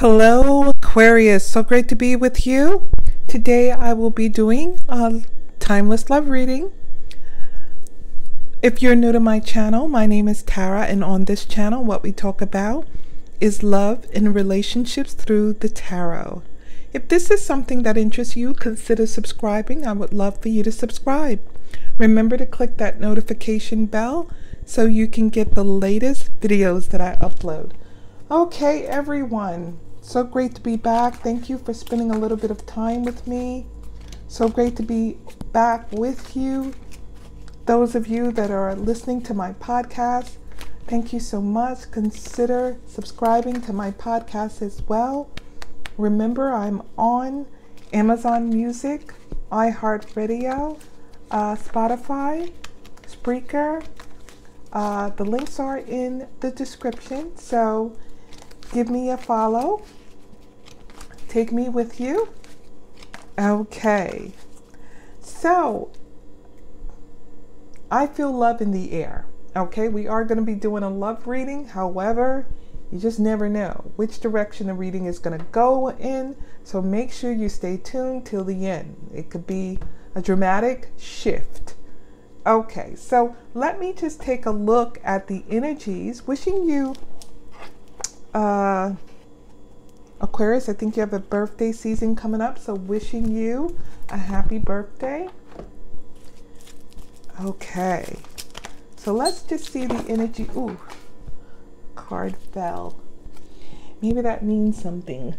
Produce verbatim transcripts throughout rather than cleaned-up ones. Hello Aquarius, so great to be with you. Today I will be doing a timeless love reading. If you're new to my channel, my name is Tara, and on this channel what we talk about is love and relationships through the tarot. If this is something that interests you, consider subscribing. I would love for you to subscribe. Remember to click that notification bell so you can get the latest videos that I upload. Okay everyone, so great to be back. Thank you for spending a little bit of time with me. So great to be back with you. Those of you that are listening to my podcast, thank you so much. Consider subscribing to my podcast as well. Remember, I'm on Amazon Music, iHeartRadio, uh, Spotify, Spreaker. Uh, the links are in the description, so give me a follow. Take me with you. Okay. So, I feel love in the air. Okay, we are going to be doing a love reading. However, you just never know which direction the reading is going to go in. So make sure you stay tuned till the end. It could be a dramatic shift. Okay, so let me just take a look at the energies. Wishing you, uh, Aquarius, I think you have a birthday season coming up. So wishing you a happy birthday. Okay, so let's just see the energy. Ooh, card fell. Maybe that means something.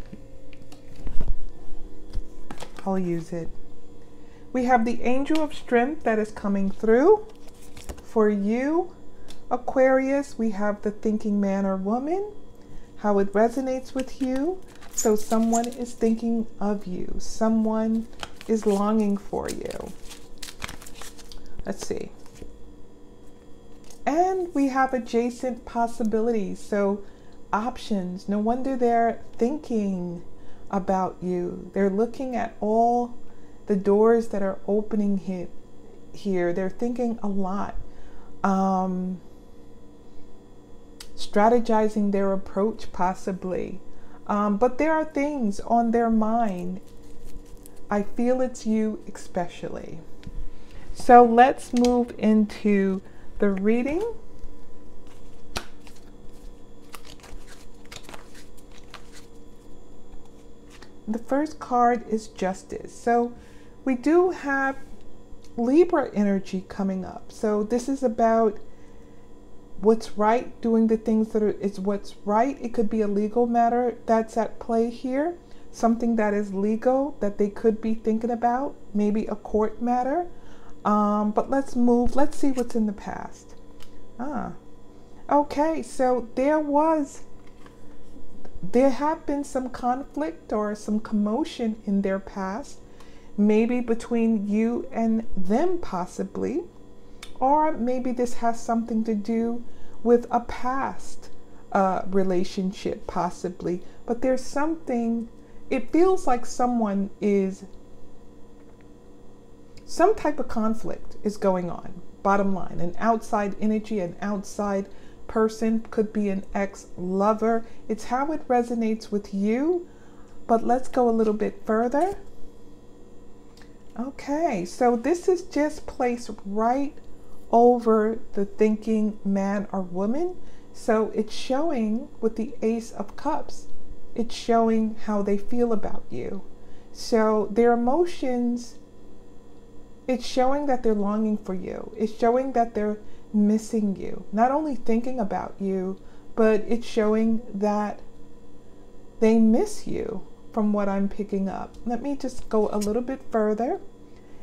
I'll use it. We have the angel of strength that is coming through for you, Aquarius. We have the thinking man or woman, how it resonates with you. So someone is thinking of you. Someone is longing for you. Let's see. And we have adjacent possibilities, so options. No wonder they're thinking about you. They're looking at all the doors that are opening here. They're thinking a lot. Um, strategizing their approach possibly. Um, but there are things on their mind. I feel it's you especially. So let's move into the reading. The first card is Justice. So we do have Libra energy coming up. So this is about what's right, doing the things that are, is what's right. It could be a legal matter that's at play here. Something that is legal that they could be thinking about, maybe a court matter. Um, but let's move, let's see what's in the past. Ah, okay, so there was, there have been some conflict or some commotion in their past, maybe between you and them possibly, or maybe this has something to do with a past uh, relationship possibly, but there's something, it feels like someone is some type of conflict is going on, bottom line. An outside energy, an outside person, could be an ex-lover. It's how it resonates with you, but let's go a little bit further. Okay, so this is just placed right over the thinking man or woman. So it's showing with the Ace of Cups, it's showing how they feel about you. So their emotions, it's showing that they're longing for you. It's showing that they're missing you. Not only thinking about you, but it's showing that they miss you from what I'm picking up. Let me just go a little bit further.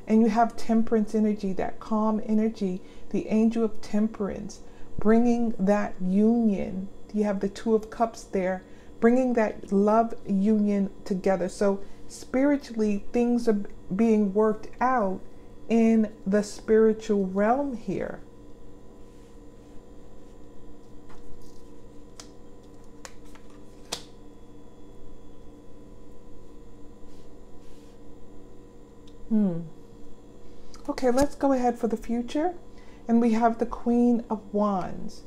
And you have temperance energy, that calm energy, the angel of temperance, bringing that union. You have the Two of Cups there, bringing that love union together. So spiritually, things are being worked out in the spiritual realm here. Hmm. Okay, let's go ahead for the future. And we have the Queen of Wands.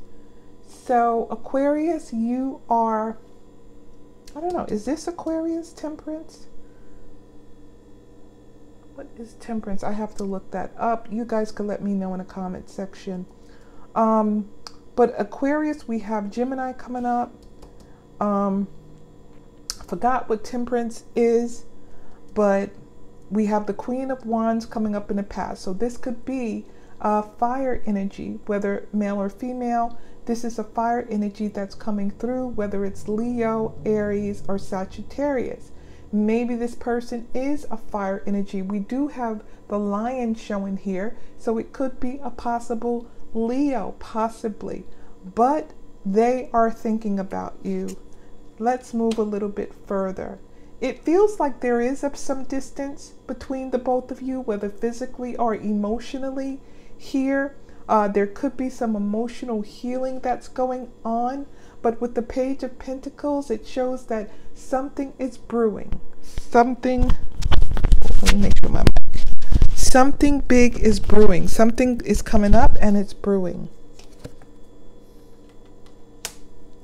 So Aquarius, you are I don't know. Is this Aquarius temperance? What is temperance? I have to look that up. You guys could let me know in the comment section. Um, but Aquarius, we have Gemini coming up. Um, forgot what temperance is, but we have the Queen of Wands coming up in the past. So this could be uh, fire energy, whether male or female. This is a fire energy that's coming through, whether it's Leo, Aries, or Sagittarius. Maybe this person is a fire energy. We do have the lion showing here, so it could be a possible Leo, possibly. But they are thinking about you. Let's move a little bit further. It feels like there is some distance between the both of you, whether physically or emotionally here. Uh, there could be some emotional healing that's going on, but with the Page of Pentacles, it shows that something is brewing. Something, let me make sure my mic. Something big is brewing. Something is coming up and it's brewing.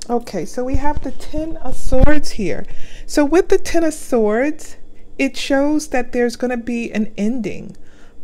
Okay, so we have the Ten of Swords here. So with the Ten of Swords, it shows that there's going to be an ending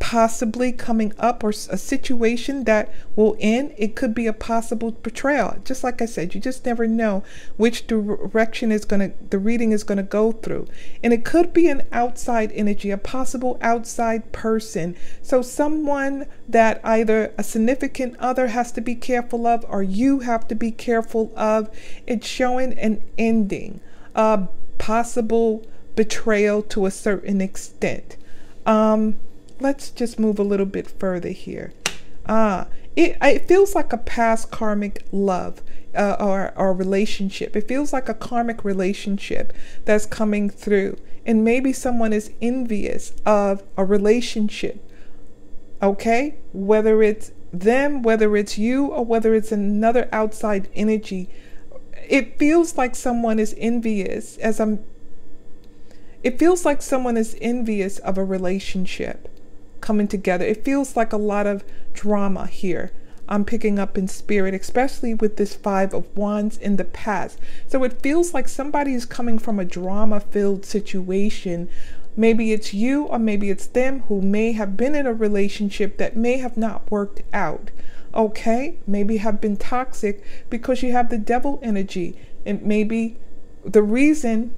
possibly coming up, or a situation that will end. It could be a possible betrayal. Just like I said, you just never know which direction is going to, the reading is going to go through. And it could be an outside energy, a possible outside person. So someone that either a significant other has to be careful of, or you have to be careful of. It's showing an ending, a possible betrayal to a certain extent. Um, Let's just move a little bit further here. Ah, it, it feels like a past karmic love uh, or, or relationship. It feels like a karmic relationship that's coming through. And maybe someone is envious of a relationship, okay? Whether it's them, whether it's you, or whether it's another outside energy. It feels like someone is envious as I'm, it feels like someone is envious of a relationship coming together. It feels like a lot of drama here I'm picking up in spirit, especially with this Five of Wands in the past. So it feels like somebody is coming from a drama-filled situation. Maybe it's you or maybe it's them, who may have been in a relationship that may have not worked out, okay? Maybe have been toxic, because you have the Devil energy, and maybe the reason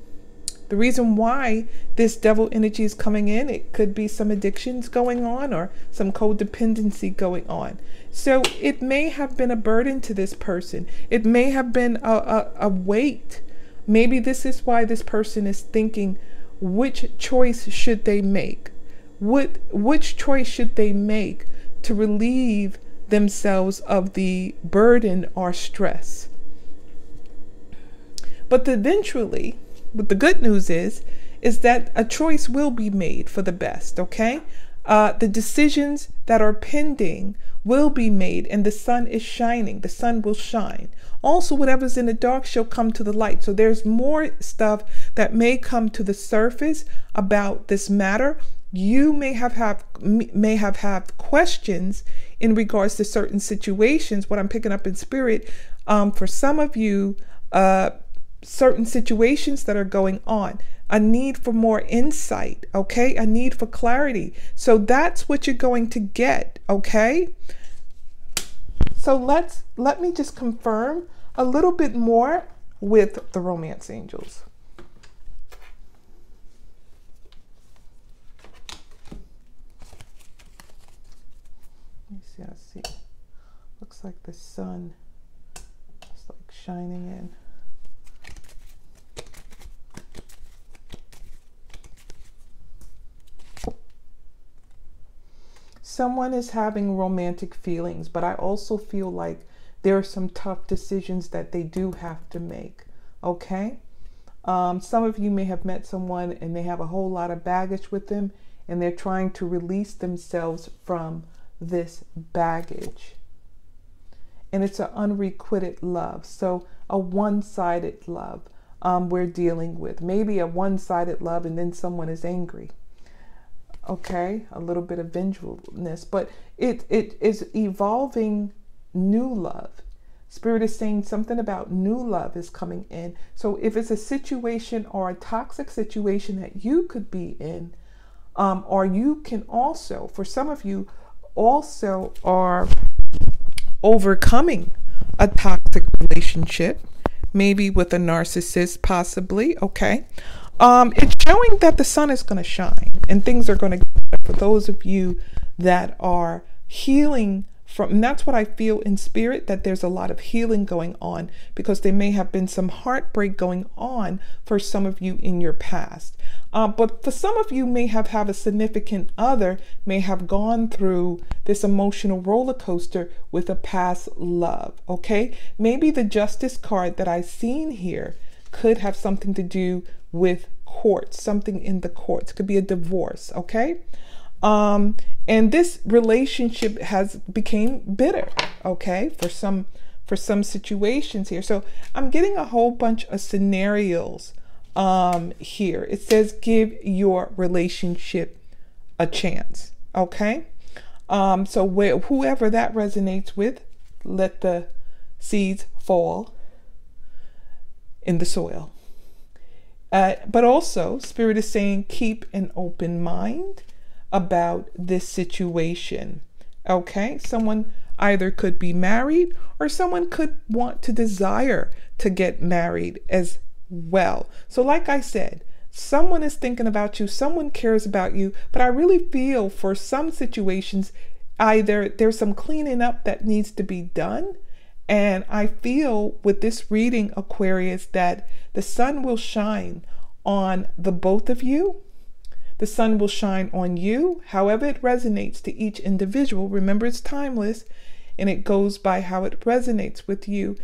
The reason why this Devil energy is coming in, it could be some addictions going on or some codependency going on. So it may have been a burden to this person. It may have been a, a, a weight. Maybe this is why this person is thinking, which choice should they make? What, which choice should they make to relieve themselves of the burden or stress? But eventually, but the good news is, is that a choice will be made for the best, okay? Uh, the decisions that are pending will be made, and the sun is shining. The sun will shine. Also, whatever's in the dark shall come to the light. So there's more stuff that may come to the surface about this matter. You may have have may have have questions in regards to certain situations. What I'm picking up in spirit, um, for some of you, uh, certain situations that are going on, a need for more insight, okay? A need for clarity. So that's what you're going to get, okay? So let's, let me just confirm a little bit more with the romance angels. Let me see, I see. Looks like the sun is like shining in. Someone is having romantic feelings, but I also feel like there are some tough decisions that they do have to make, okay? Um, some of you may have met someone and they have a whole lot of baggage with them, and they're trying to release themselves from this baggage. And it's an unrequited love, so a one-sided love um, we're dealing with. Maybe a one-sided love, and then someone is angry. Okay, a little bit of vengefulness, but it it is evolving new love. Spirit is saying something about new love is coming in. So if it's a situation or a toxic situation that you could be in, um, or you can also, for some of you, also are overcoming a toxic relationship, maybe with a narcissist, possibly, okay? Um, it's showing that the sun is going to shine and things are going to get better for those of you that are healing from, and that's what I feel in spirit, that there's a lot of healing going on, because there may have been some heartbreak going on for some of you in your past. Uh, but for some of you may have have a significant other, may have gone through this emotional roller coaster with a past love, okay? Maybe the Justice card that I've seen here could have something to do with courts, something in the courts, could be a divorce, okay? Um, and this relationship has became bitter, okay, for some, for some situations here. So I'm getting a whole bunch of scenarios um, here. It says, give your relationship a chance, okay? Um, so where, whoever that resonates with, let the seeds fall in the soil. Uh, but also, Spirit is saying, keep an open mind about this situation, okay? Someone either could be married, or someone could want to desire to get married as well. So like I said, someone is thinking about you, someone cares about you, but I really feel for some situations, either there's some cleaning up that needs to be done. And I feel with this reading, Aquarius, that the sun will shine on the both of you. The sun will shine on you, however it resonates to each individual. Remember, it's timeless, and it goes by how it resonates with you.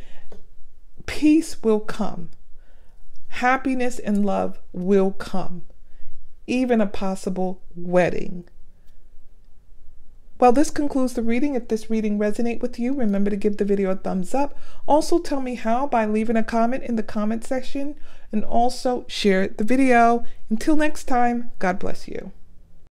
Peace will come. Happiness and love will come. Even a possible wedding. Well, this concludes the reading. If this reading resonates with you, remember to give the video a thumbs up. Also tell me how by leaving a comment in the comment section, and also share the video. Until next time, God bless you.